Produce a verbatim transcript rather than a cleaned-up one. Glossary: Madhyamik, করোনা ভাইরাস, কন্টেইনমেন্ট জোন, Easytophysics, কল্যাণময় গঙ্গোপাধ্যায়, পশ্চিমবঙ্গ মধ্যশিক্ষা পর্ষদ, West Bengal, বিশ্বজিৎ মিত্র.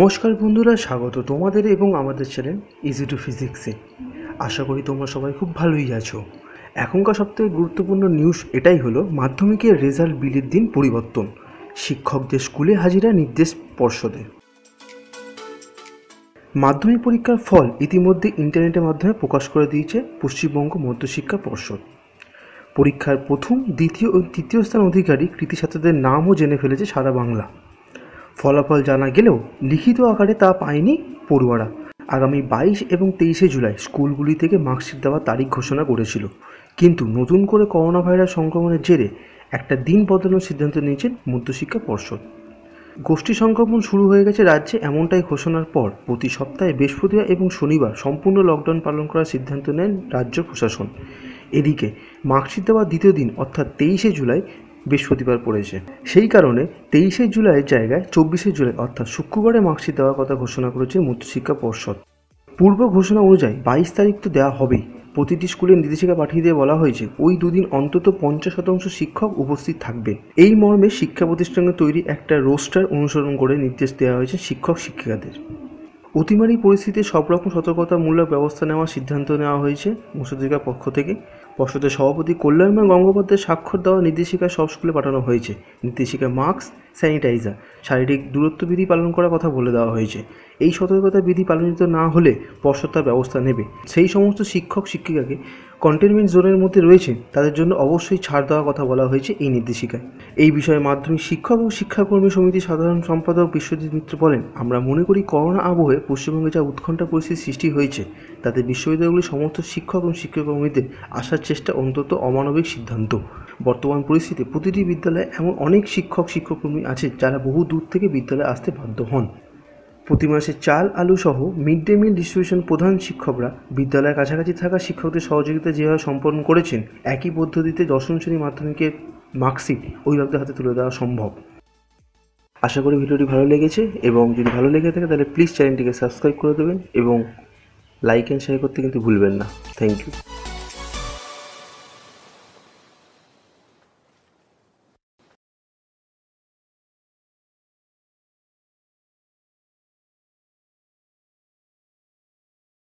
नमस्कार बंधुरा स्वागत तुम्हारे एवं आमादेर चैनल इजी टू फिजिक्से। आशा करी तुम्हारा सबाई खूब भालोई आछो। एखनकार सबथेके गुरुत्वपूर्ण निउज एटाई हलो माध्यमिकेर रेजाल्ट बिलिर दिन परिवर्तन, शिक्षकदेर स्कूले हाजिरा निर्देश पर्षदे। माध्यमिक परीक्षार फल इतिमध्ये इंटरनेटेर माध्यमे प्रकाश करे दियेछे पश्चिमबंग मध्य शिक्षा पर्षद। परीक्षार प्रथम द्वितीय और तृतीय स्थान अधिकारी कृति छात्रदेर नामও जेने फेलेছে सारा बांगला। फलाफल जाना गेलेও लिखित आकारे ता पायনি पड़ुआरा। आगामी बाईश एवं तेईस जुलाई स्कूलगुली थेके मार्कशीट देवार तारीख घोषणा करेছিল, किन्तु नतून करे करोना भाइरास संक्रमणेर जेरे एकटा दिन बदलाনোর सिद्धांत নিয়েছেন মধ্যশিক্ষা পর্ষদ। गोष्ठी संक्रमण शुरू हो गेছে राज्ये এমনটাই ঘোষণার পর প্রতি সপ্তাহে বৃহস্পতিবার এবং শনিবার সম্পূর্ণ লকডাউন পালন করার সিদ্ধান্ত নেন রাজ্য প্রশাসন। এদিকে মার্কশিট দেওয়ার দ্বিতীয় दिन অর্থাৎ तेईस जुलाई बृहस्पतिवार पड़े, से ही कारण तेईस जुलर जगह चौबीस जुलाई अर्थात शुक्रवार मार्कशीट देवार कथा घोषणा कर मध्यशिक्षा पर्षद। पूर्व घोषणा अनुजाई बाईस तारीख तो देवा हबेई। प्रतिटी स्कूले निर्देशिका पाठिये दिये बला हयेछे ओई दुदिन अंतत पचास शतांश शिक्षक उपस्थित थाकबेन। एई मर्मे शिक्षा प्रतिष्ठाने तैरी एकटा रोस्टार अनुसरण करे निर्देश देवा हयेछे शिक्षक शिक्षिकादेर। अतिमारी परिस्थितिते सबरकम सतर्कतामूलक व्यवस्था नेওয়ার सिद्धांत नेওয়া হয়েছে মধ্যশিক্ষা পক্ষ থেকে। পর্ষদের সভাপতি কল্যাণময় গঙ্গোপাধ্যায় স্বাক্ষর দেওয়া নির্দেশিকা সব স্কুলে পাঠানো হয়েছে। নির্দেশিকা মাস্ক, স্যানিটাইজার, শারীরিক দূরত্ব বিধি পালন করার কথা বলে দেওয়া হয়েছে। এই সতর্কতা বিধি পালনিত না হলে পর্ষদ তার ব্যবস্থা নেবে। সেই সমস্ত শিক্ষক শিক্ষিকাকে কন্টেইনমেন্ট জোনের মধ্যে রয়েছে তাদের জন্য অবশ্যই ছাড় দেওয়ার কথা বলা হয়েছে এই নির্দেশিকায়। এই বিষয়ে মাধ্যমিক শিক্ষক ও শিক্ষাকর্মী সমিতির সাধারণ সম্পাদক বিশ্বজিৎ মিত্র বলেন, আমরা মনে করি করোনা আবহে পশ্চিমবঙ্গে যা উৎকণ্ঠা পরিস্থিতির সৃষ্টি হয়েছে তাতে বিশ্ববিদ্যালয়গুলির সমস্ত শিক্ষক এবং শিক্ষাকর্মীদের আসার চেষ্টা অন্তত অমানবিক সিদ্ধান্ত। বর্তমান পরিস্থিতিতে প্রতিটি বিদ্যালয়ে এমন অনেক শিক্ষক শিক্ষাকর্মী আছে যারা বহু দূর থেকে বিদ্যালয়ে আসতে বাধ্য হন। প্রতি মাসে চাল, আলু সহ মিড ডে মিল ডিস্ট্রিবিউশন প্রধান শিক্ষকরা বিদ্যালয়ের কাছাকাছি থাকা শিক্ষকদের সহযোগিতা যেভাবে সম্পন্ন করেছেন, একই পদ্ধতিতে দশম শ্রেণী মাধ্যমিকের মার্কশিট অভিভাবকদের হাতে তুলে দেওয়া সম্ভব। আশা করি ভিডিওটি ভালো লেগেছে এবং যদি ভালো লেগে থাকে তাহলে প্লিজ চ্যানেলটিকে সাবস্ক্রাইব করে দেবেন এবং লাইক অ্যান্ড শেয়ার করতে কিন্তু ভুলবেন না। Thank you.